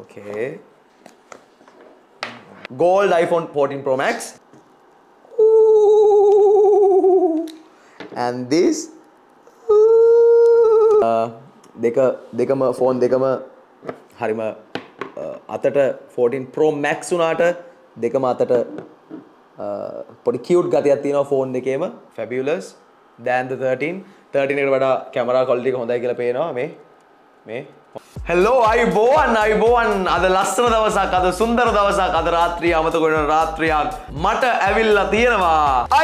Okay. Gold iPhone 14 Pro Max. Ooh. And this. Dekama phone dekama harima atata 14 Pro Max unata dekama atata podi cute gathiyak thiyena phone ekema fabulous than the 13 එකට වඩා camera quality එක හොඳයි කියලා පේනවා මේ මේ hello අයබෝවන් අද ලස්සන දවසක් අද සුන්දර දවසක් අද රාත්‍රිය අමතක වෙන රාත්‍රියක් මට ඇවිල්ලා තියෙනවා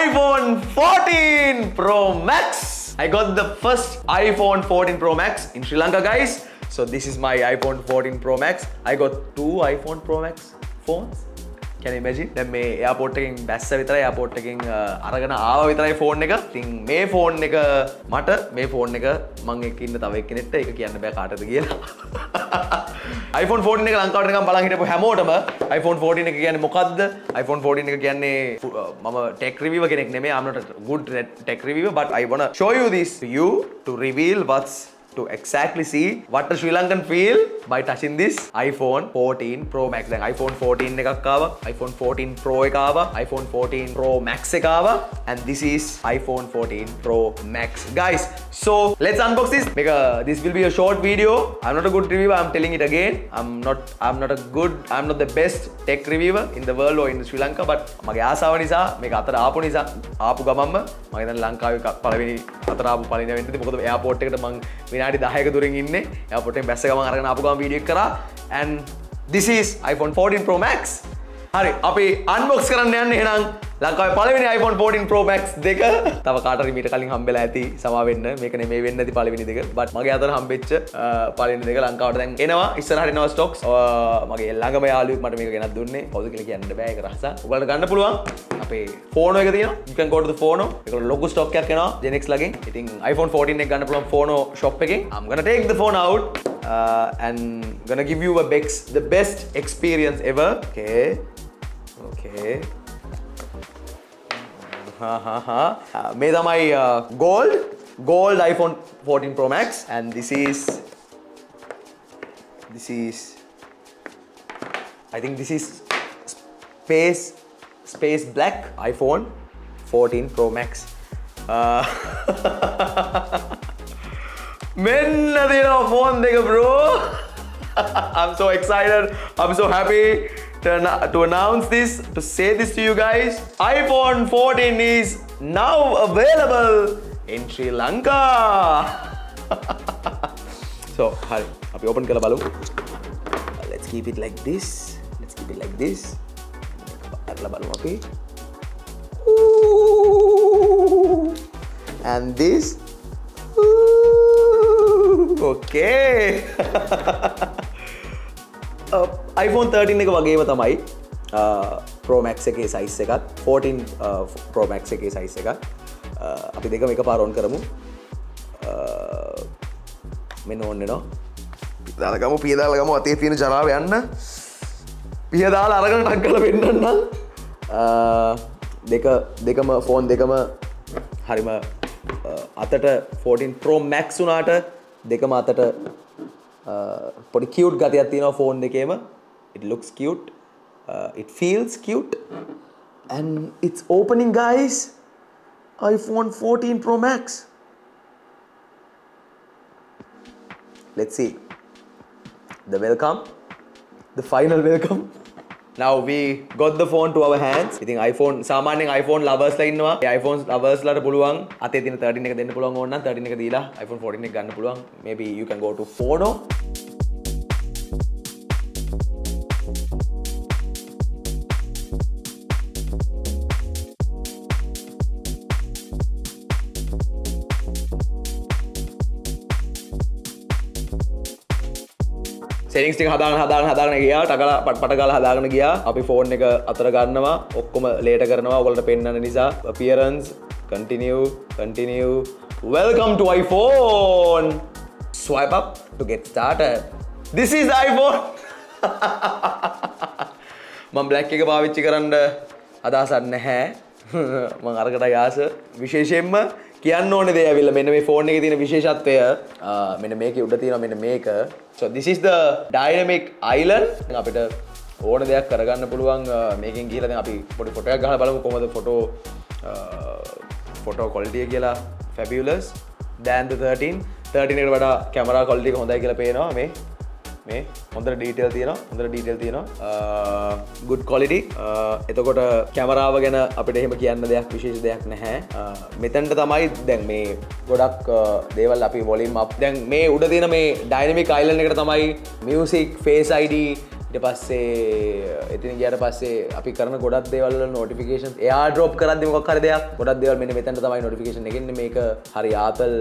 iPhone 14 Pro Max. I got the first iPhone 14 Pro Max in Sri Lanka, guys. So this is my iPhone 14 Pro Max. I got 2 iPhone Pro Max phones. Can you imagine? Then me airport taking bassa vitarai airport taking aragana aawa vitarai phone එක. Then me phone එක මට me phone එක මං එක්ක ඉන්න තව එක්කෙනෙක්ට ඒක කියන්න බෑ කාටද කියලා. iPhone 14 එක ලංකාවට නිකන් බලන් හිටපු හැමෝටම iPhone 14 එක කියන්නේ මොකද්ද? iPhone 14 එක කියන්නේ මම tech reviewer කෙනෙක් නෙමෙයි. I'm not a good tech reviewer, but I wanna show you this to you to reveal what's to exactly see what the Sri Lankan feel by touching this iPhone 14 Pro Max. Then iPhone 14 ekak aawa, iPhone 14 Pro ekak aawa, iPhone 14 Pro Max ekak aawa, and this is iPhone 14 Pro Max, guys. So let's unbox this. This will be a short video. I'm not a good reviewer. I'm telling it again. I'm not the best tech reviewer in the world or in Sri Lanka. But mage aasawa nisa meka athara aapu nisa aapu gamanma mage dan Lankawe palaweni athara aapu palina wenndidi mokada airport ekata man විනාඩි 10ක දුරින් ඉන්නේ එයාපොටෙන් බැස්ස ගමන් අරගෙන ආපු ගමන් video එක කරා and this is iPhone 14 Pro Max. හරි අපි unbox කරන්න යන්නේ එහෙනම් ලංකාවේ පළවෙනි iPhone 14 Pro Max දෙක. තව කාට හරි මීට කලින් හම්බෙලා ඇති සමා වෙන්න. මේක නෙමෙයි වෙන්නේ නැති පළවෙනි දෙක. but මගේ අතට හම්බෙච්ච පළවෙනි දෙක ලංකාවට දැන් එනවා. ඉස්සරහට එනවා stocks. මගේ ළඟම යාළුවෙක් මට මේක ගෙනත් දුන්නේ. කවුද කියලා කියන්න බෑ ඒක රහසක්. ඔයාලට ගන්න පුළුවන්. අපේ ෆෝනෝ එක තියෙනවා. you can go to the phono. ඒකල ලොකු stock එකක් එනවා Gen X ලගෙන්. ඉතින් iPhone 14 එක ගන්න පුළුවන් phono shop එකෙන්. I'm gonna take the phone out and gonna give you the best experience ever. Okay. Okay. Made my gold iPhone 14 Pro Max, and this is I think this is space black iPhone 14 Pro Max. Men adina phone deka bro. I'm so excited. I'm so happy to announce this, to say this to you guys. iPhone 14 is now available in Sri Lanka. So, hari, api open kala balu. Let's keep it like this. Let's keep it like this. Kala balu api. And this. Okay. iPhone 13 එක වගේම තමයි Pro Max එකේ size එකත් 14 Pro Max එකේ size එකත් අපි දෙකම එකපාර on කරමු. මෙන්න on වෙනවා. පිය දාලා ගමු අතේ තියෙන ජරාව යන්න. පිය දාලා අරගෙන ටක් කරලා වෙන්නන්න. දෙකම phone දෙකම හරිම අතට 14 Pro Max උනාට දෙකම අතට podi cute gathiyak thiyena phone ekema. It looks cute, it feels cute, and it's opening, guys. iPhone 14 Pro Max. Let's see the welcome, the final welcome. Now we got the phone to our hands. I think iPhone සාමාන්‍යයෙන් iPhone lovers ලා ඉන්නවා. ඒ iPhone lovers ලාට පුළුවන් අතේ තියෙන 13 එක දෙන්න පුළුවන් ඕන නම් 13 එක දීලා iPhone 14 එක ගන්න පුළුවන්. Maybe you can go to phono. Settings ටික හදාගෙන ගියා. ටකලා පටපට ගාලා හදාගෙන ගියා. අපි ෆෝන් එක අතර ගන්නවා. ඔක්කොම ලේට කරනවා ඔයාලට පෙන්වන්න නිසා. Appearance continue. Welcome to iPhone. Swipe up to get started. This is iPhone. මම black එක පාවිච්චි කරන්න අදහසක් නැහැ. මම අරකටයි ආස. විශේෂයෙන්ම කියන්න ඕනේ දේ ඇවිල්ලා මෙන්න මේ ෆෝන් එකේ තියෙන විශේෂත්වය මෙන්න මේකේ උඩ තියෙනවා මෙන්න මේක. So this is the dynamic island. දැන් අපිට ඕන දෙයක් කරගන්න පුළුවන් මේකෙන් ගිහලා දැන් අපි පොඩි ෆොටෝ එකක් ගහලා බලමු කොහමද ෆොටෝ ක්වොලිටි එක කියලා. Fabulous. Than the 13 එකට වඩා කැමරා ක්වොලිටි එක හොඳයි කියලා පේනවා මේ. මේ හොඳට ඩීටේල් තියෙනවා. හොඳට ඩීටේල් තියෙනවා. Good quality. එතකොට කැමරාව ගැන අපිට එහෙම කියන්න දෙයක් විශේෂ දෙයක් නැහැ. මෙතනට තමයි දැන් මේ ගොඩක් දේවල් අපි volume up දැන් මේ උඩ තියෙන මේ dynamic island එකට තමයි music, face ID ඊට පස්සේ එතන ගියාට පස්සේ අපි කරන ගොඩක් දේවල් වල notifications airdrop කරද්දී මොකක් හරි දෙයක් ගොඩක් දේවල් මෙන්න මෙතනට තමයි notification එකෙන්නේ. මේක හරි ආතල්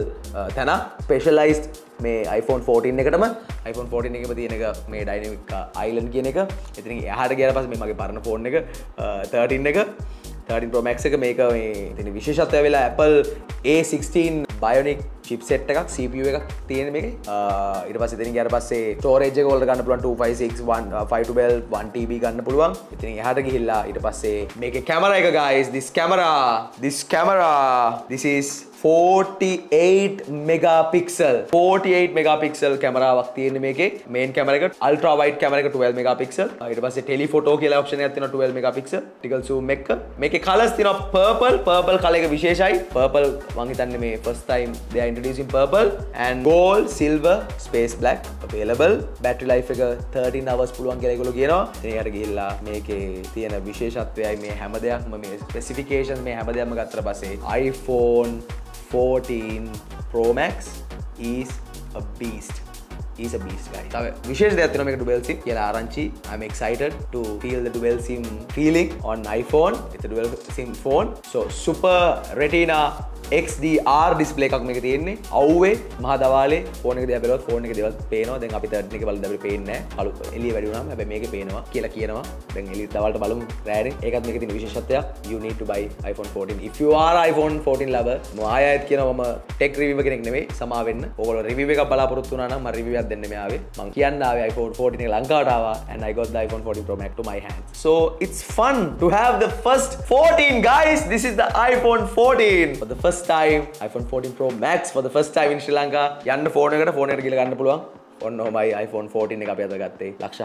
තැන specialized මේ iPhone 14 එකටම iPhone 14 එකේම තියෙන එක මේ ඩයිනමික් අයිලන්ඩ් කියන එක. ඉතින් එහාට ගියාට පස්සේ මේ මගේ පරණ ෆෝන් එක 13 එක 13 Pro Max එක මේක මේ තියෙන විශේෂත්වය වෙලා Apple A16 Bionic chipset එකක් CPU එකක් තියෙන මේකේ. ඊට පස්සේ ඉතින් ගියාට පස්සේ ස්ටෝරේජ් එක වලට ගන්න පුළුවන් 256 512 1TB ගන්න පුළුවන්. ඉතින් එහාට ගිහිල්ලා ඊට පස්සේ මේකේ කැමරා එක guys this camera this is 48 megapixel camera එකක් තියෙන මේකේ. Main camera එක ultra wide camera එක 12 megapixel. ඊට පස්සේ telephoto කියලා option එකක් තියෙනවා 12 megapixel. Tickle zoom එක. මේකේ colors තියෙනවා purple color එක විශේෂයි. Purple මම හිතන්නේ මේ first time they are introducing purple and gold, silver, space black available. Battery life එක 13 hours පුළුවන් කියලා ඒගොල්ලෝ කියනවා. ඉතින් එහාට ගිහිල්ලා මේකේ තියෙන විශේෂත්වයයි මේ හැම දෙයක්ම මේ specification මේ හැම දෙයක්ම ගත්තට පස්සේ iPhone 14 Pro Max is a beast guys. So විශේෂ දෙයක් තියෙනවා මේක dual sim කියලා ආරංචි. I'm excited to feel the dual sim feeling on iPhone. It's a dual sim phone. So Super Retina XDR display එකක් මේක තියෙන්නේ. අවුවේ මහ දවාලේ ෆෝන් එක දිහා බලුවත් ෆෝන් එකේ දේවල් පේනවා. දැන් අපි 13 එක බලද්දී අපිට පේන්නේ නැහැ. අලු එළිය වැඩි වුණාම හැබැයි මේකේ පේනවා කියලා කියනවා. දැන් එළිය දවල්ට බලමු රෑනේ. ඒකත් මේකේ තියෙන විශේෂත්වයක්. You need to buy iPhone 14 if you are iPhone 14 lover. මම ආයෙත් කියනවා මම tech review කෙනෙක් නෙමෙයි. සමා වෙන්න. ඕගොල්ලෝ review එකක් බලාපොරොත්තු වුණා නම් මම review එකක් දෙන්න මේ ආවේ. මම කියන්න ආවේ iPhone 14 එක ලංකාවට ආවා and I got the iPhone 14 Pro Max to my hands. So it's fun to have the first 14 guys. This is the iPhone 14 for the first time iPhone 14 Pro Max for the first time in Sri Lanka. යන්න phone එකට ගිහලා ගන්න පුළුවන්. ඔන්න ඔහොමයි iPhone 14 එක අපි අද ගත්තේ. ලක්ෂ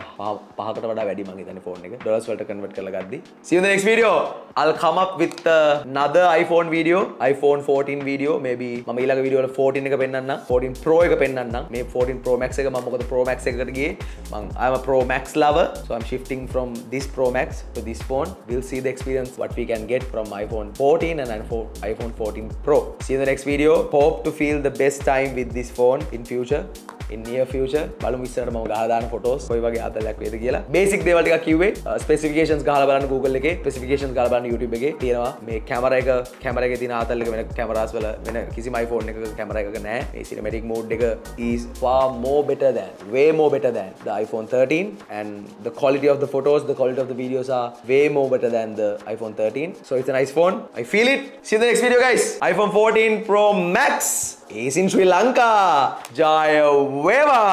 5කට වඩා වැඩි මං හිතන්නේ ෆෝන් එක. ඩොලර්ස් වලට කන්වර්ට් කරලා ගද්දි. See you in the next video. I'll come up with another iPhone video, iPhone 14 video. Maybe මම ඊළඟ video වල 14 එක පෙන්නන්නම්. 14 Pro එක පෙන්නන්නම්. මේ 14 Pro Max එක මම මොකද Pro Max එකකට ගියේ. I'm a Pro Max lover. So I'm shifting from this Pro Max to this phone. We'll see the experience what we can get from iPhone 14 and iPhone 14 Pro. See you in the next video. Hope to feel the best time with this phone in future. In near future බලමු ඉස්සරහට මම ගහලා දාන photos කොයි වගේ ආතලයක් වේද කියලා. Basic දේවල් ටිකක් කිව්වේ. Specifications ගහලා බලන්න Google එකේ, specifications ගහලා බලන්න YouTube එකේ තියෙනවා. මේ camera එකේ තියෙන ආතල් එක වෙන cameras වල වෙන කිසිම iPhone එකක camera එකක නැහැ. මේ cinematic mode එක is way more better than the iPhone 13 and the quality of the photos, the quality of the videos are way more better than the iPhone 13. So it's a nice phone. I feel it. See you in the next video guys. iPhone 14 Pro Max is in Sri Lanka. Jaya Weva!